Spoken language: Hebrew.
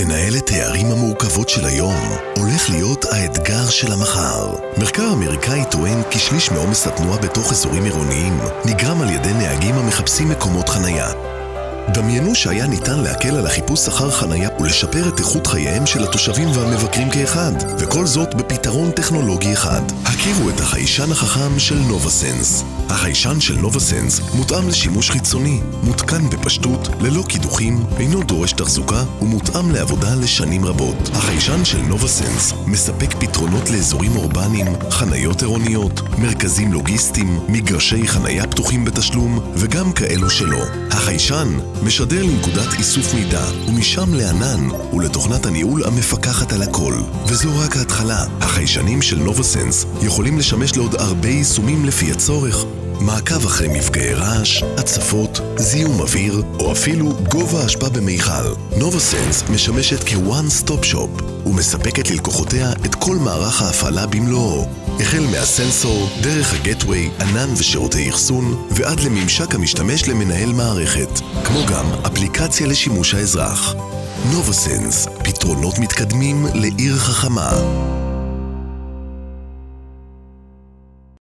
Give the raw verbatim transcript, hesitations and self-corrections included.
לנהל את הערים המורכבות של היום הולך להיות האתגר של המחר. מחקר אמריקאי טוען כי שליש מעומס התנועה בתוך אזורים עירוניים נגרם על ידי נהגים המחפשים מקומות חנייה. דמיינו שהיה ניתן להקל על החיפוש אחר חנייה ולשפר את איכות חייהם של התושבים והמבקרים כאחד, וכל זאת בפתרון טכנולוגי אחד. הכירו את החיישן החכם של NovaSens. החיישן של NovaSens מותאם לשימוש חיצוני, מותקן בפשטות, ללא קידוחים, אינו דורש תחזוקה ומותאם לעבודה לשנים רבות. החיישן של NovaSens מספק פתרונות לאזורים אורבניים, חניות עירוניות, מרכזים לוגיסטיים, מגרשי חנייה פתוחים בתשלום וגם כאלו שלא. החיישן משדר לנקודת איסוף מידע, ומשם לענן ולתוכנת הניהול המפקחת על הכל. וזו רק ההתחלה. החיישנים של NovaSens יכולים לשמש לעוד הרבה יישומים לפי הצורך. מעקב אחרי מפגעי רעש, הצפות, זיהום אוויר, או אפילו גובה אשפה במיכל. NovaSens משמשת כ-one-stop shop, ומספקת ללקוחותיה את כל מערך ההפעלה במלואו. החל מהסנסור, דרך הגטווי, ענן ושירותי אחסון, ועד לממשק המשתמש למנהל מערכת, כמו גם אפליקציה לשימוש האזרח. NovaSens, פתרונות מתקדמים לעיר חכמה.